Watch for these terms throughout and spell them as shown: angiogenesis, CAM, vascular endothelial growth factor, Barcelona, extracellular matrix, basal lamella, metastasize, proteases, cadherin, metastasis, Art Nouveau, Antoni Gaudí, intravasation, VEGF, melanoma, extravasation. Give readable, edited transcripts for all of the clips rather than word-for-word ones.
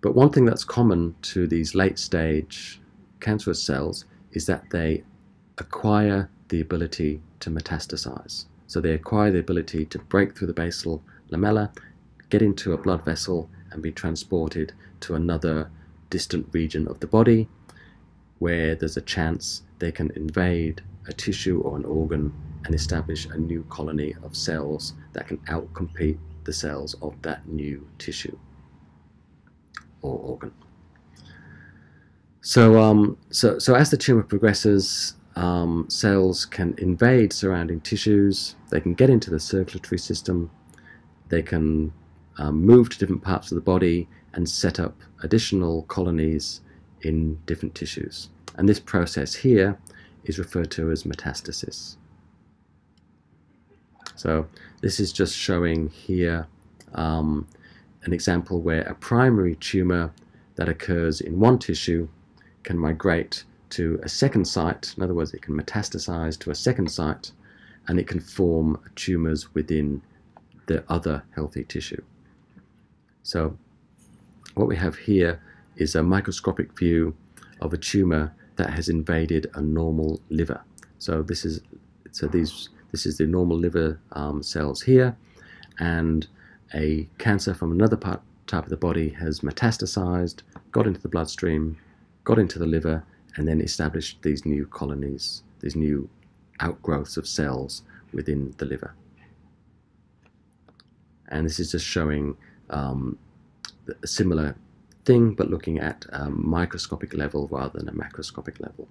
But one thing that's common to these late-stage cancerous cells is that they acquire the ability to metastasize. So they acquire the ability to break through the basal lamella, get into a blood vessel, and be transported to another distant region of the body where there's a chance they can invade a tissue or an organ and establish a new colony of cells that can outcompete the cells of that new tissue or organ. So, as the tumor progresses, cells can invade surrounding tissues, they can get into the circulatory system, they can move to different parts of the body and set up additional colonies in different tissues. And this process here is referred to as metastasis. So this is just showing here an example where a primary tumor that occurs in one tissue can migrate to a second site. In other words, it can metastasize to a second site, and it can form tumors within the other healthy tissue. So what we have here is a microscopic view of a tumor that has invaded a normal liver. So this is the normal liver cells here, and a cancer from another type of the body has metastasized, got into the bloodstream, got into the liver, and then established these new colonies, these new outgrowths of cells within the liver. And this is just showing a similar thing, but looking at a microscopic level rather than a macroscopic level.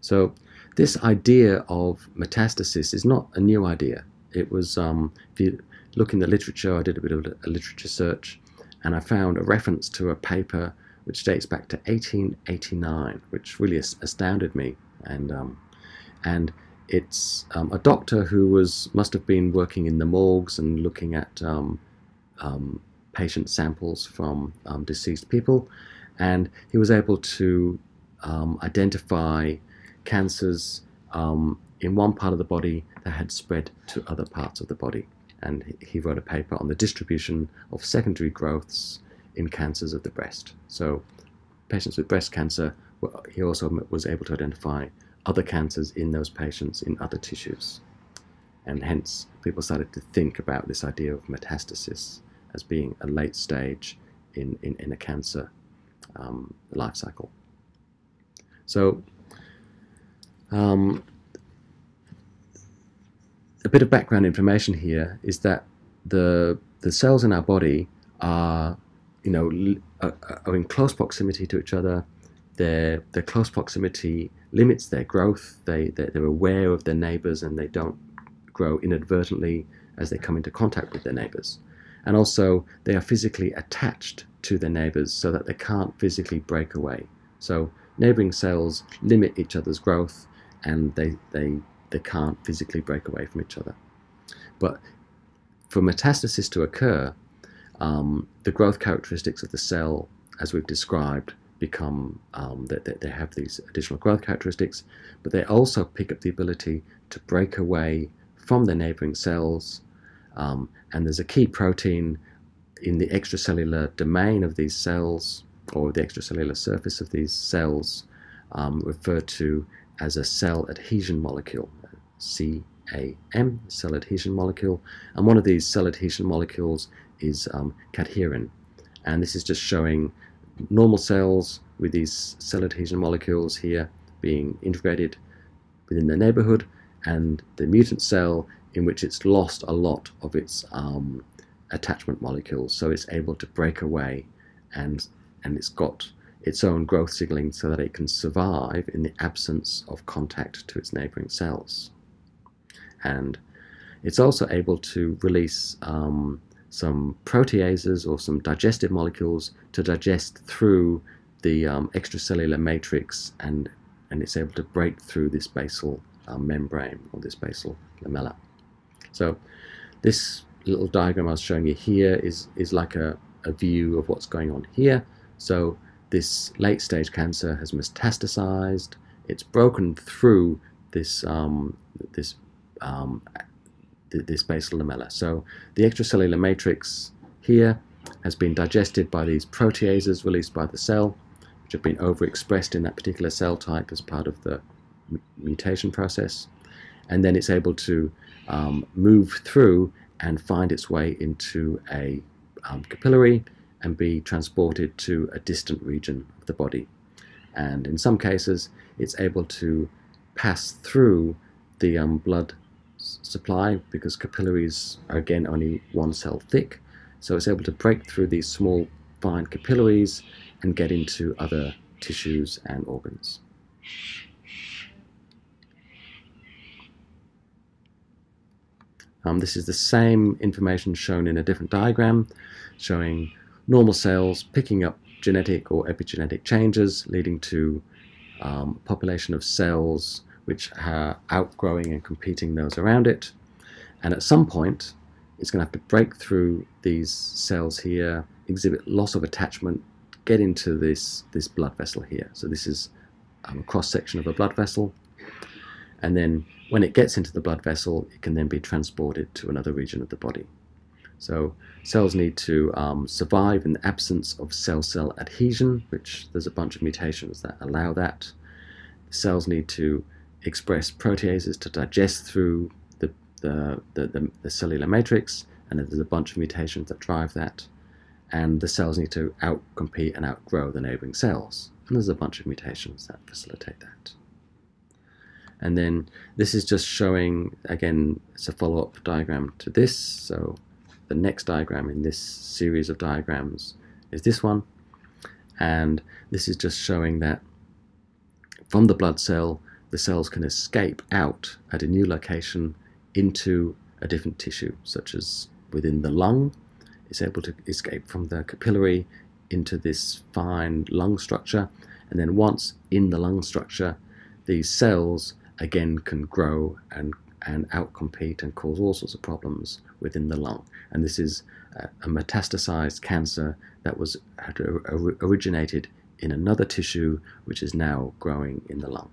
So this idea of metastasis is not a new idea. It was, if you look in the literature, I did a bit of a literature search, and I found a reference to a paper which dates back to 1889, which really astounded me. And it's a doctor who must have been working in the morgues and looking at patient samples from deceased people, and he was able to identify cancers in one part of the body that had spread to other parts of the body, and he wrote a paper on the distribution of secondary growths in cancers of the breast. So patients with breast cancer, he also was able to identify other cancers in those patients in other tissues, and hence people started to think about this idea of metastasis as being a late stage in a cancer life cycle. So a bit of background information here is that the cells in our body are, you know, are in close proximity to each other. Their close proximity limits their growth. They're aware of their neighbors, and they don't grow inadvertently as they come into contact with their neighbors. And also they are physically attached to their neighbors so that they can't physically break away. So neighboring cells limit each other's growth, and they can't physically break away from each other. But for metastasis to occur, the growth characteristics of the cell, as we've described, become they have these additional growth characteristics, but they also pick up the ability to break away from the neighboring cells, and there's a key protein in the extracellular domain of these cells, or the extracellular surface of these cells, referred to as a cell adhesion molecule, CAM, cell adhesion molecule, and one of these cell adhesion molecules is cadherin, and this is just showing normal cells with these cell adhesion molecules here being integrated within their neighborhood, and the mutant cell in which it's lost a lot of its attachment molecules, so it's able to break away, and it's got its own growth signaling so that it can survive in the absence of contact to its neighboring cells. And it's also able to release some proteases or some digestive molecules to digest through the extracellular matrix, and it's able to break through this basal membrane or this basal lamella. So this little diagram I was showing you here is like a view of what's going on here. So this late stage cancer has metastasized, it's broken through this this basal lamella. So the extracellular matrix here has been digested by these proteases released by the cell, which have been overexpressed in that particular cell type as part of the mutation process, and then it's able to move through and find its way into a capillary and be transported to a distant region of the body. And in some cases, it's able to pass through the blood supply, because capillaries are again only one cell thick, so it's able to break through these small fine capillaries and get into other tissues and organs. This is the same information shown in a different diagram, showing normal cells picking up genetic or epigenetic changes, leading to a population of cells which are outgrowing and competing those around it. And at some point, it's going to have to break through these cells here, exhibit loss of attachment, get into this blood vessel here. So this is a cross-section of a blood vessel. And then when it gets into the blood vessel, it can then be transported to another region of the body. So cells need to survive in the absence of cell-cell adhesion, which there's a bunch of mutations that allow that. Cells need to express proteases to digest through the cellular matrix, and there's a bunch of mutations that drive that. And the cells need to outcompete and outgrow the neighboring cells, and there's a bunch of mutations that facilitate that. And then this is just showing, again, it's a follow-up diagram to this. So the next diagram in this series of diagrams is this one. And this is just showing that from the blood cell, the cells can escape out at a new location into a different tissue, such as within the lung. It's able to escape from the capillary into this fine lung structure. And then once in the lung structure, these cells again can grow and outcompete and cause all sorts of problems within the lung. And this is a metastasized cancer that originated in another tissue, which is now growing in the lung.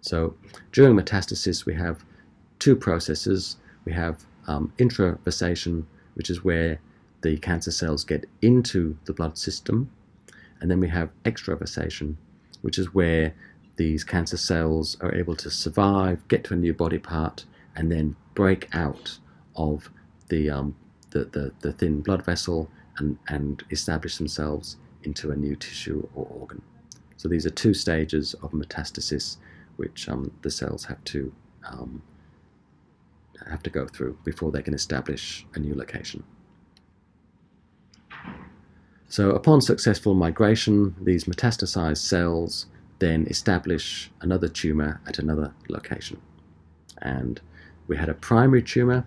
So during metastasis, we have two processes. We have intravasation, which is where the cancer cells get into the blood system, and then we have extravasation, which is where these cancer cells are able to survive, get to a new body part, and then break out of the thin blood vessel and establish themselves into a new tissue or organ. So these are two stages of metastasis which the cells have to go through before they can establish a new location. So upon successful migration, these metastasized cells then establish another tumor at another location. And we had a primary tumor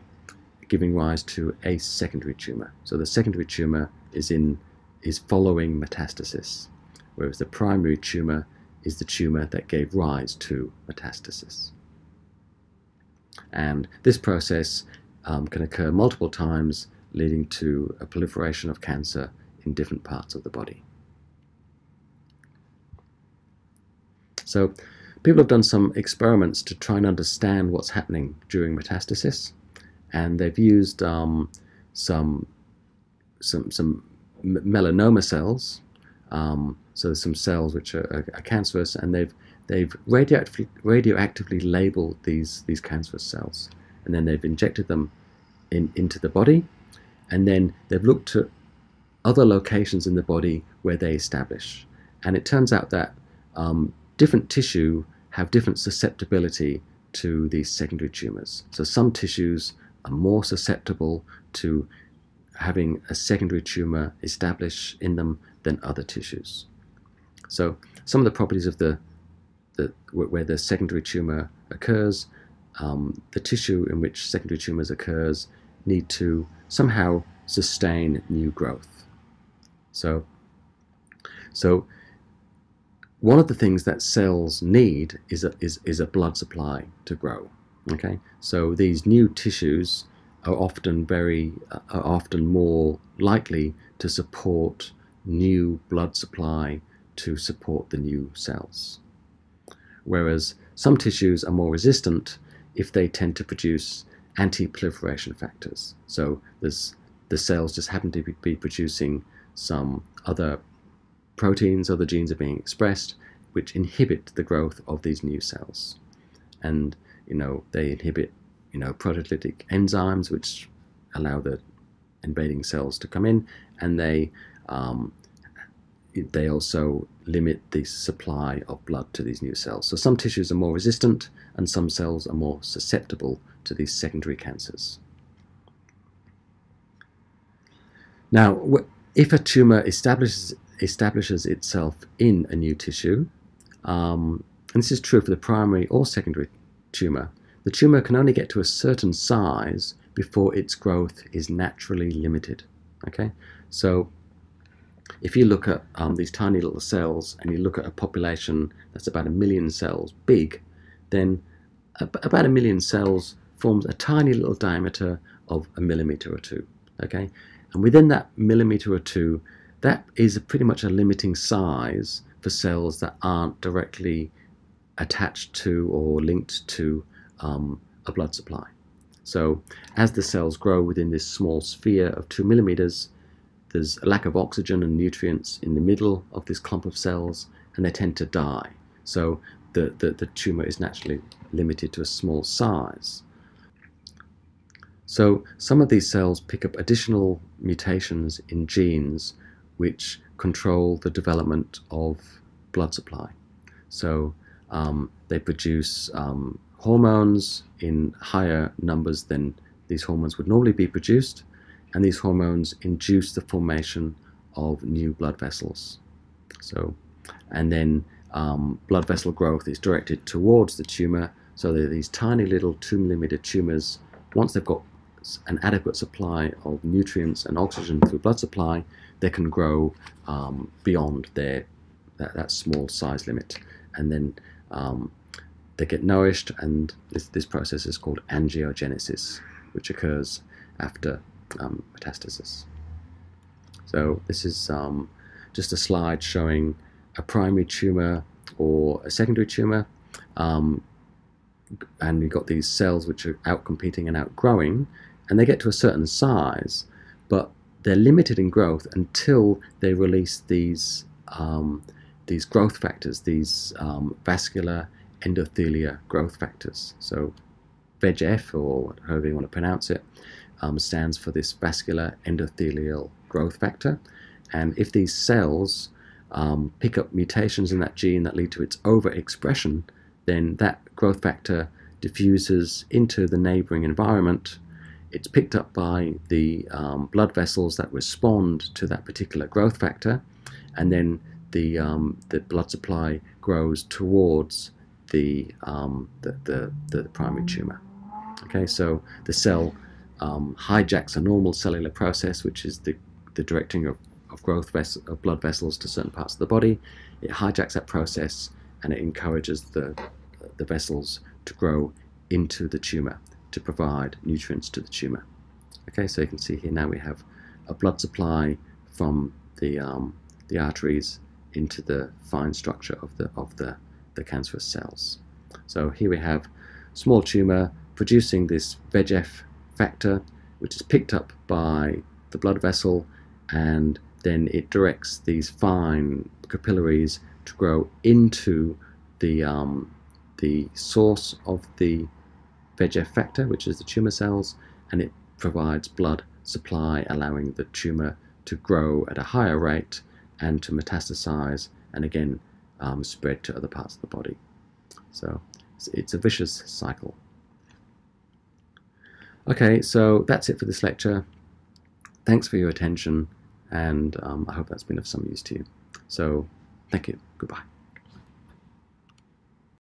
giving rise to a secondary tumor. So the secondary tumor is following metastasis, whereas the primary tumor is the tumor that gave rise to metastasis. And this process can occur multiple times, leading to a proliferation of cancer in different parts of the body. So people have done some experiments to try and understand what's happening during metastasis, and they've used some melanoma cells, so some cells which are cancerous, and they've radioactively labeled these cancerous cells, and then they've injected them into the body, and then they've looked at other locations in the body where they establish. And it turns out that different tissue have different susceptibility to these secondary tumors. So some tissues are more susceptible to having a secondary tumor establish in them than other tissues. So some of the properties of where the secondary tumor occurs, the tissue in which secondary tumors occurs need to somehow sustain new growth. So one of the things that cells need is a blood supply to grow. Okay, so these new tissues are often more likely to support new blood supply to support the new cells, whereas some tissues are more resistant if they tend to produce anti-proliferation factors. So the cells just happen to be producing some other proteins, other genes are being expressed, which inhibit the growth of these new cells. And, you know, they inhibit, you know, proteolytic enzymes, which allow the invading cells to come in, and they also limit the supply of blood to these new cells. So some tissues are more resistant and some cells are more susceptible to these secondary cancers. Now, if a tumour establishes itself in a new tissue, and this is true for the primary or secondary tumour, the tumour can only get to a certain size before its growth is naturally limited. Okay, so if you look at these tiny little cells and you look at a population that's about 1 million cells big, then about 1 million cells forms a tiny little diameter of 1 millimeter or two. Okay, and within that 1 millimeter or two, that is pretty much a limiting size for cells that aren't directly attached to or linked to a blood supply. So as the cells grow within this small sphere of 2 millimeters, there's a lack of oxygen and nutrients in the middle of this clump of cells, and they tend to die. So the tumour is naturally limited to a small size. So some of these cells pick up additional mutations in genes which control the development of blood supply. So they produce hormones in higher numbers than these hormones would normally be produced, and these hormones induce the formation of new blood vessels. So, and then blood vessel growth is directed towards the tumour, so that these tiny little 2 millimeter tumours, once they've got an adequate supply of nutrients and oxygen through blood supply, they can grow beyond that small size limit, and then they get nourished, and this process is called angiogenesis, which occurs after metastasis. So this is just a slide showing a primary tumor or a secondary tumor, and we've got these cells which are outcompeting and outgrowing, and they get to a certain size, but they're limited in growth until they release these growth factors, these vascular endothelial growth factors. So VEGF, or however you want to pronounce it, stands for this vascular endothelial growth factor, and if these cells pick up mutations in that gene that lead to its overexpression, then that growth factor diffuses into the neighboring environment. It's picked up by the blood vessels that respond to that particular growth factor, and then the blood supply grows towards the primary tumor. Okay, so the cell hijacks a normal cellular process, which is the directing of blood vessels to certain parts of the body. It hijacks that process and it encourages the vessels to grow into the tumor to provide nutrients to the tumor. Okay, so you can see here now we have a blood supply from the arteries into the fine structure of the cancerous cells. So here we have small tumor producing this VEGF factor, which is picked up by the blood vessel, and then it directs these fine capillaries to grow into the source of the VEGF factor, which is the tumor cells, and it provides blood supply, allowing the tumor to grow at a higher rate and to metastasize, and again spread to other parts of the body. So it's a vicious cycle. Okay, so that's it for this lecture. Thanks for your attention, and I hope that's been of some use to you. So thank you. Goodbye.